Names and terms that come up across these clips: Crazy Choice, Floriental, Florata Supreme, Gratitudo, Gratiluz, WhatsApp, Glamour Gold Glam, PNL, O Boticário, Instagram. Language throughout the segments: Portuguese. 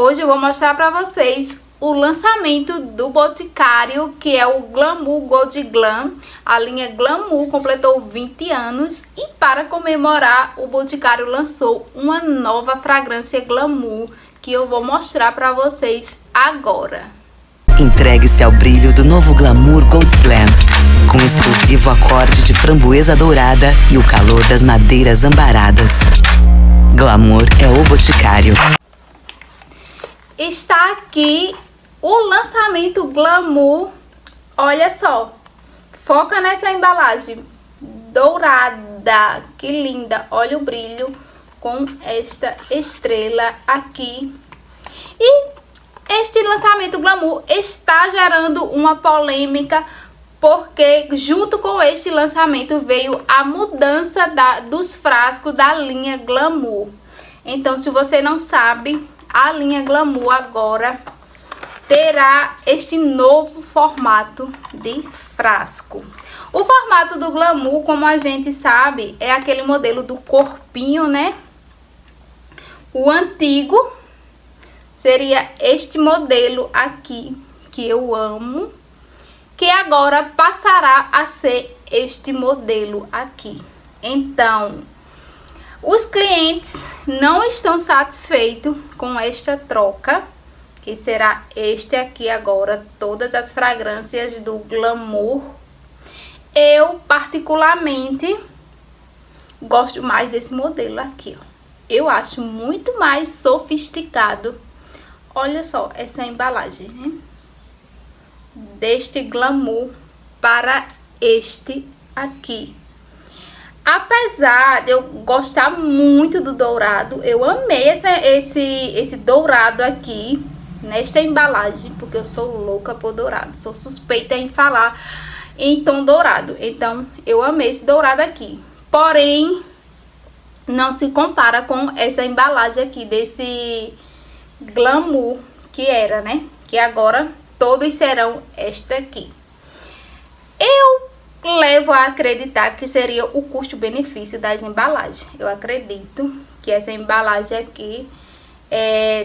Hoje eu vou mostrar pra vocês o lançamento do Boticário, que é o Glamour Gold Glam. A linha Glamour completou 20 anos e para comemorar, o Boticário lançou uma nova fragrância Glamour, que eu vou mostrar pra vocês agora. Entregue-se ao brilho do novo Glamour Gold Glam, com um exclusivo acorde de framboesa dourada e o calor das madeiras ambaradas. Glamour é o Boticário. Está aqui o lançamento Glamour. Olha só, foca nessa embalagem dourada, que linda, olha o brilho com esta estrela aqui. E este lançamento Glamour está gerando uma polêmica, porque junto com este lançamento veio a mudança dos frascos da linha Glamour. Então, se você não sabe, a linha Glamour agora terá este novo formato de frasco. O formato do Glamour, como a gente sabe, é aquele modelo do corpinho, né? O antigo seria este modelo aqui, que eu amo, que agora passará a ser este modelo aqui. Então, os clientes não estão satisfeitos com esta troca, que será este aqui agora, todas as fragrâncias do Glamour. Eu, particularmente, gosto mais desse modelo aqui, ó. Eu acho muito mais sofisticado. Olha só essa embalagem, né? Deste Glamour para este aqui. Apesar de eu gostar muito do dourado, eu amei esse dourado aqui, nesta embalagem, porque eu sou louca por dourado, sou suspeita em falar em tom dourado. Então, eu amei esse dourado aqui. Porém, não se compara com essa embalagem aqui desse Glamour que era, né? Que agora todos serão esta aqui. Eu levo a acreditar que seria o custo-benefício das embalagens. Eu acredito que essa embalagem aqui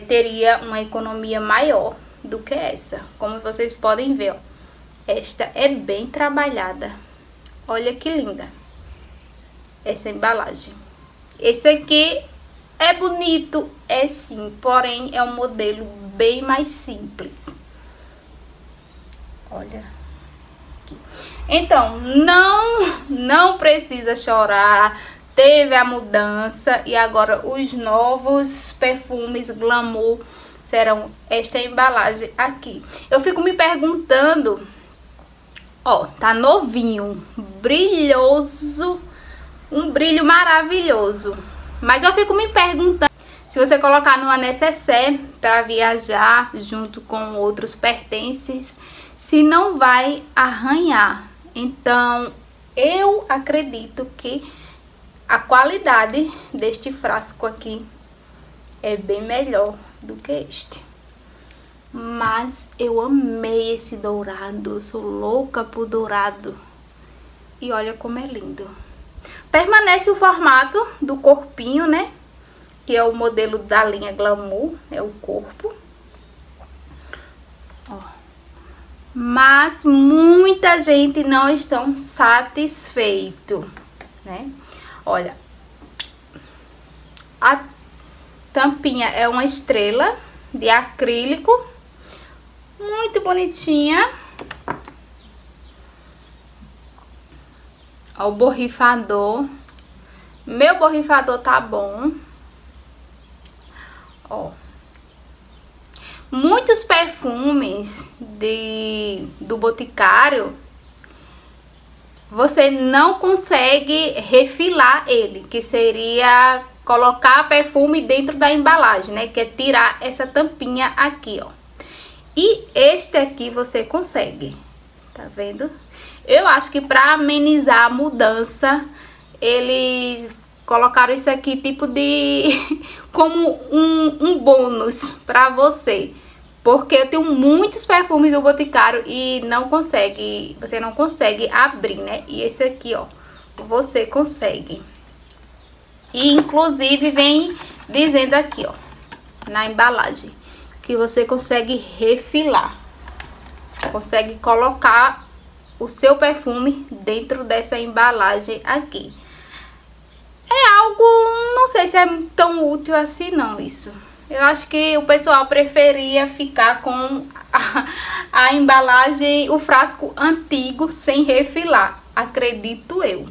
teria uma economia maior do que essa. Como vocês podem ver, ó, esta é bem trabalhada. Olha que linda essa embalagem. Esse aqui é bonito, é sim, porém é um modelo bem mais simples. Olha aqui. Então, não precisa chorar, teve a mudança e agora os novos perfumes Glamour serão esta embalagem aqui. Eu fico me perguntando, ó, tá novinho, brilhoso, um brilho maravilhoso. Mas eu fico me perguntando, se você colocar numa necessaire para viajar junto com outros pertences, se não vai arranhar. Então, eu acredito que a qualidade deste frasco aqui é bem melhor do que este. Mas eu amei esse dourado, sou louca por dourado. E olha como é lindo. Permanece o formato do corpinho, né? Que é o modelo da linha Glamour, é o corpo. Ó. Mas muita gente não estão satisfeito, né? Olha, a tampinha é uma estrela de acrílico, muito bonitinha. Ó, o borrifador. Meu borrifador tá bom. Ó. Muitos perfumes do Boticário, você não consegue refilar ele, que seria colocar perfume dentro da embalagem, né? Que é tirar essa tampinha aqui, ó. E este aqui você consegue, tá vendo? Eu acho que pra amenizar a mudança, eles colocaram isso aqui tipo de... como um bônus pra você. Porque eu tenho muitos perfumes do Boticário e não consegue, você não consegue abrir, né? E esse aqui, ó, você consegue. E inclusive vem dizendo aqui, ó, na embalagem, que você consegue refilar. Consegue colocar o seu perfume dentro dessa embalagem aqui. É algo, não sei se é tão útil assim não isso. Eu acho que o pessoal preferia ficar com a embalagem, o frasco antigo sem refilar, acredito eu.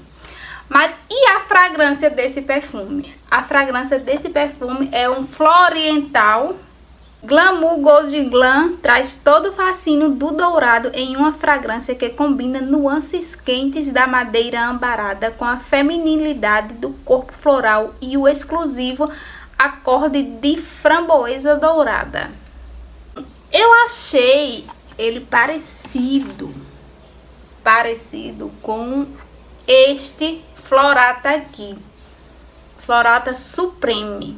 Mas e a fragrância desse perfume? A fragrância desse perfume é um Floriental. Glamour Gold Glam traz todo o fascínio do dourado em uma fragrância que combina nuances quentes da madeira ambarada com a feminilidade do corpo floral e o exclusivo acorde de framboesa dourada. Eu achei ele parecido com este Florata aqui, Florata Supreme.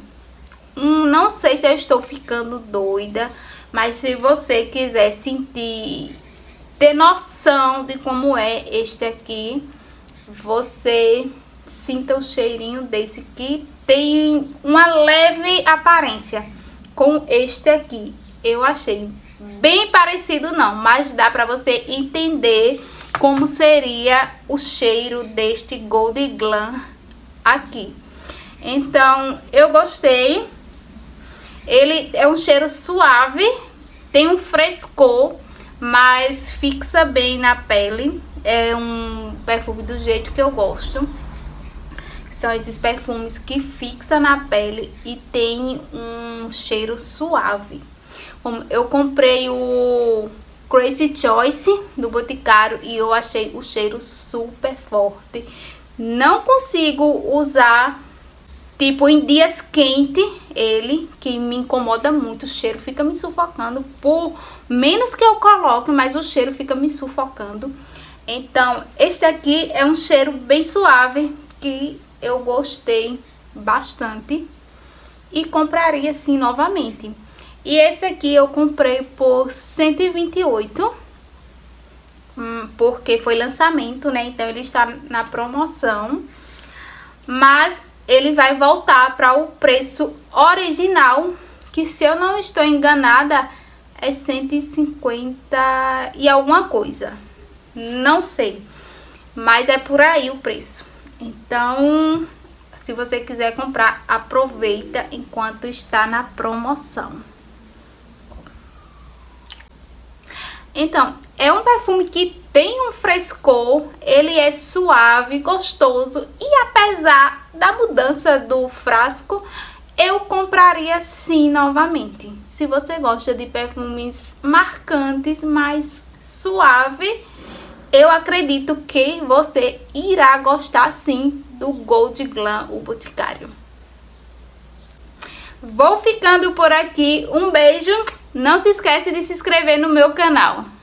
Não sei se eu estou ficando doida, mas se você quiser sentir, ter noção de como é este aqui, você sinta o cheirinho desse que tem uma leve aparência com este aqui. Eu achei bem parecido não, mas dá pra você entender como seria o cheiro deste Gold Glam aqui. Então, eu gostei. Ele é um cheiro suave, tem um frescor, mas fixa bem na pele. É um perfume do jeito que eu gosto. São esses perfumes que fixa na pele e tem um cheiro suave. Eu comprei o Crazy Choice do Boticário e eu achei o cheiro super forte. Não consigo usar... tipo, em dias quentes, ele, que me incomoda muito, o cheiro fica me sufocando, por menos que eu coloque, mas o cheiro fica me sufocando. Então, este aqui é um cheiro bem suave, que eu gostei bastante e compraria, sim, novamente. E esse aqui eu comprei por 128, porque foi lançamento, né? Então, ele está na promoção, mas... ele vai voltar para o preço original, que se eu não estou enganada, é 150 e alguma coisa. Não sei, mas é por aí o preço. Então, se você quiser comprar, aproveita enquanto está na promoção. Então, é um perfume que tem um frescor, ele é suave, gostoso e apesar da mudança do frasco, eu compraria sim novamente. Se você gosta de perfumes marcantes, mas suave, eu acredito que você irá gostar sim do Gold Glam, o Boticário. Vou ficando por aqui, um beijo, não se esquece de se inscrever no meu canal.